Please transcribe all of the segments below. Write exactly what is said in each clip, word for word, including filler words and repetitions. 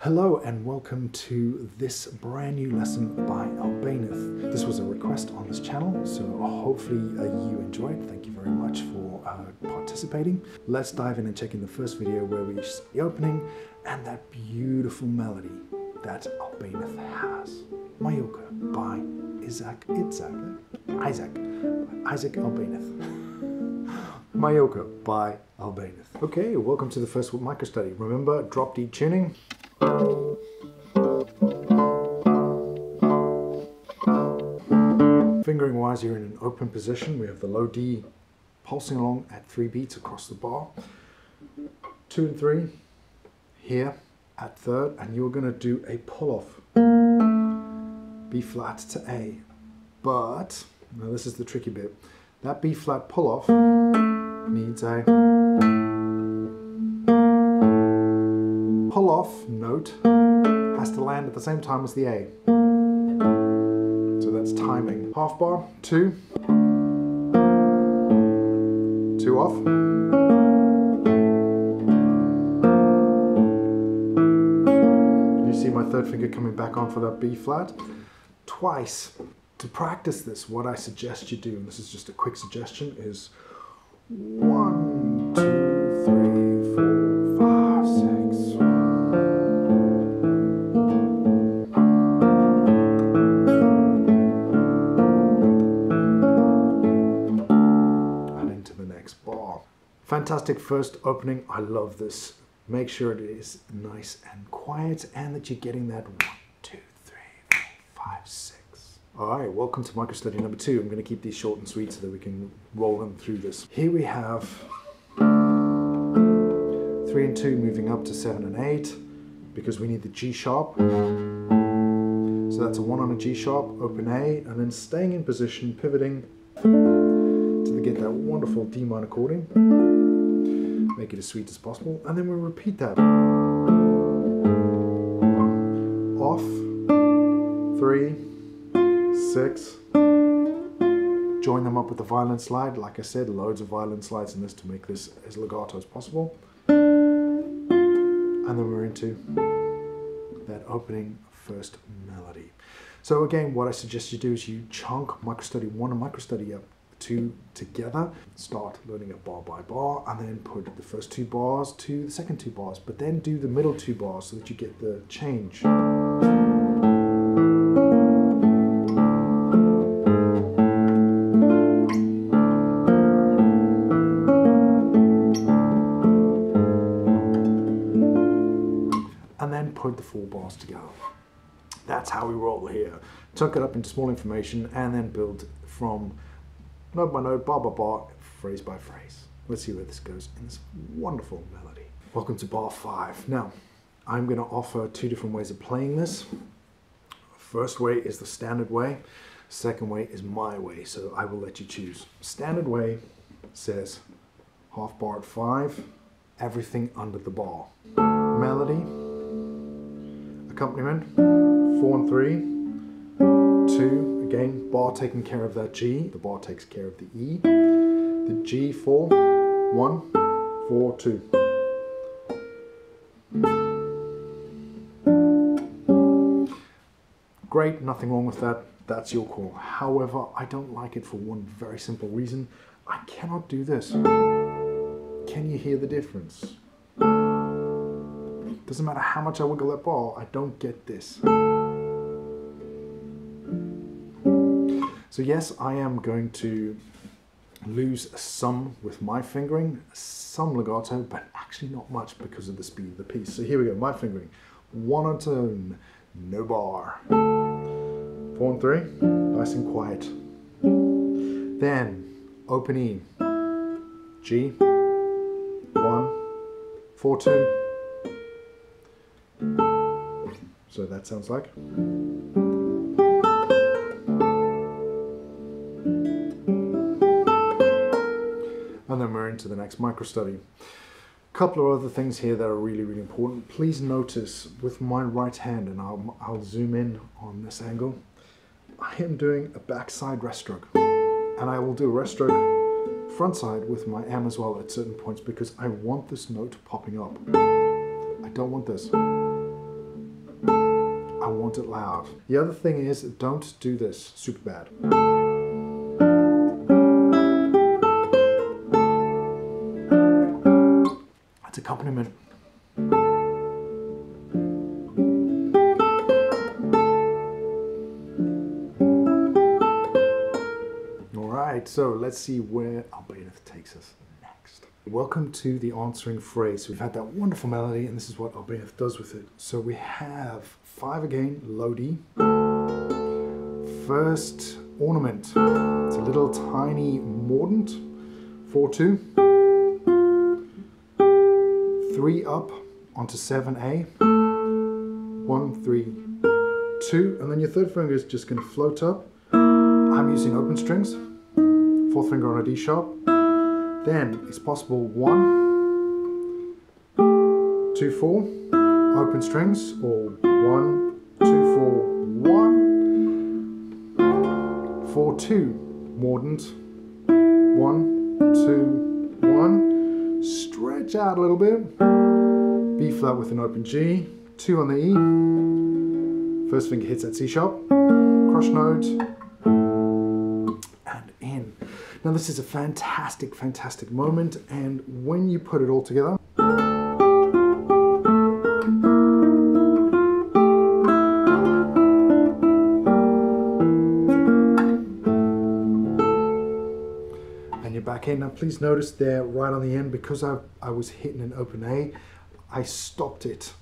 Hello and welcome to this brand new lesson by Albéniz. This was a request on this channel, so hopefully uh, you enjoyed. Thank you very much for uh, participating. Let's dive in and check in the first video where we see the opening and that beautiful melody that Albéniz has. Mallorca by Isaac Itzak, Isaac, Isaac Albéniz. Mallorca by Albéniz. Okay, welcome to the first micro study. Remember, drop D tuning. Fingering wise, you're in an open position. We have the low D pulsing along at three beats across the bar. Two and three here at third, and you're going to do a pull-off. B flat to A. But, now this is the tricky bit, that B flat pull-off needs a pull-off note, has to land at the same time as the A. So that's timing. Half bar, two, two off, you see my third finger coming back on for that B flat, twice. To practice this, what I suggest you do, and this is just a quick suggestion, is one, two, three, four, five, six. And into the next bar. Fantastic first opening. I love this. Make sure it is nice and quiet and that you're getting that one, two, three, four, five, six. Alright, welcome to micro study number two. I'm going to keep these short and sweet so that we can roll them through this. Here we have three and two moving up to seven and eight because we need the G sharp. So that's a one on a G sharp, open A, and then staying in position, pivoting to get that wonderful D minor chording. Make it as sweet as possible, and then we repeat that. Off, three, six. Join them up with the violin slide. Like I said, loads of violin slides in this to make this as legato as possible. And then we're into that opening first melody. So again, what I suggest you do is you chunk micro study one and micro study up two together. Start learning it bar by bar and then put the first two bars to the second two bars, but then do the middle two bars so that you get the change. The four bars together. That's how we roll here. Tuck it up into small information and then build from note by note, bar by bar, phrase by phrase. Let's see where this goes in this wonderful melody. Welcome to bar five. Now, I'm going to offer two different ways of playing this. First way is the standard way. Second way is my way, so I will let you choose. Standard way says half bar at five, everything under the bar. Melody, accompaniment, four and three, two, again, bar taking care of that G, the bar takes care of the E, the G, four, one, four, two. Great, nothing wrong with that, that's your call. However, I don't like it for one very simple reason, I cannot do this. Can you hear the difference? Doesn't matter how much I wiggle that bar, I don't get this. So yes, I am going to lose some with my fingering, some legato, but actually not much because of the speed of the piece. So here we go, my fingering. One on tone, no bar. Four and three, nice and quiet. Then, open E, G, one, four, two. So that sounds like. And then we're into the next micro study. A couple of other things here that are really, really important. Please notice with my right hand, and I'll, I'll zoom in on this angle, I am doing a backside rest stroke. And I will do a rest stroke front side with my am as well at certain points because I want this note popping up. I don't want this. want it loud. The other thing is, don't do this super bad. It's accompaniment. Alright, so let's see where Albéniz takes us. Welcome to the answering phrase. We've had that wonderful melody, and this is what Albéniz does with it. So we have five again, low D. First ornament. It's a little tiny mordant. Four two. Three up onto seven A. One three two, and then your third finger is just going to float up. I'm using open strings. Fourth finger on a D sharp. Then it's possible one, two, four, open strings, or one, two, four, one, four, two, mordant, one, two, one, stretch out a little bit, B flat with an open G, two on the E, first finger hits that C sharp, crush note, and in. Now this is a fantastic, fantastic moment, and when you put it all together, and you're back in. Now please notice there, right on the end, because I, I was hitting an open A, I stopped it.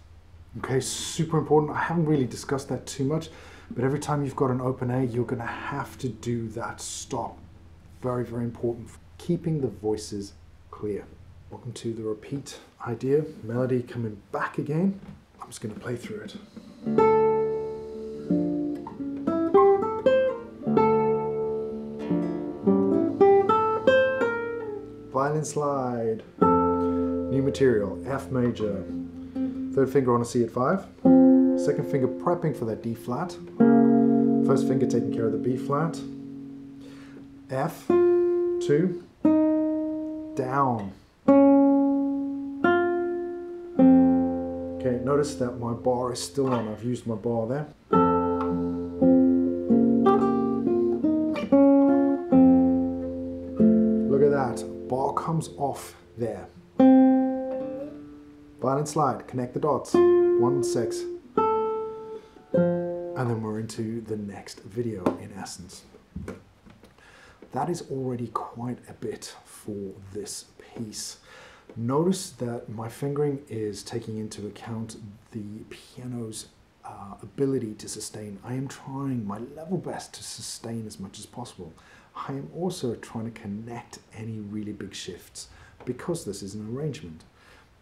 Okay, super important. I haven't really discussed that too much, but every time you've got an open A, you're gonna have to do that stop. Very, very important for keeping the voices clear. Welcome to the repeat idea. Melody coming back again. I'm just going to play through it. Violin slide. New material, F major. Third finger on a C at five. Second finger prepping for that D flat. First finger taking care of the B flat. F, two, down. Okay, notice that my bar is still on. I've used my bar there. Look at that. Bar comes off there. Violin slide, connect the dots. One, six. And then we're into the next video in essence. That is already quite a bit for this piece. Notice that my fingering is taking into account the piano's uh, ability to sustain. I am trying my level best to sustain as much as possible. I am also trying to connect any really big shifts because this is an arrangement.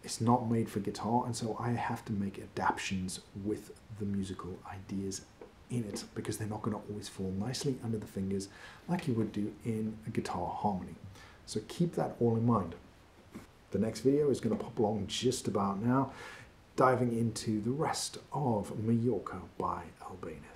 It's not made for guitar, and so I have to make adaptations with the musical ideas in it, because they're not going to always fall nicely under the fingers like you would do in a guitar harmony. So keep that all in mind. The next video is going to pop along just about now, diving into the rest of Mallorca by Albéniz.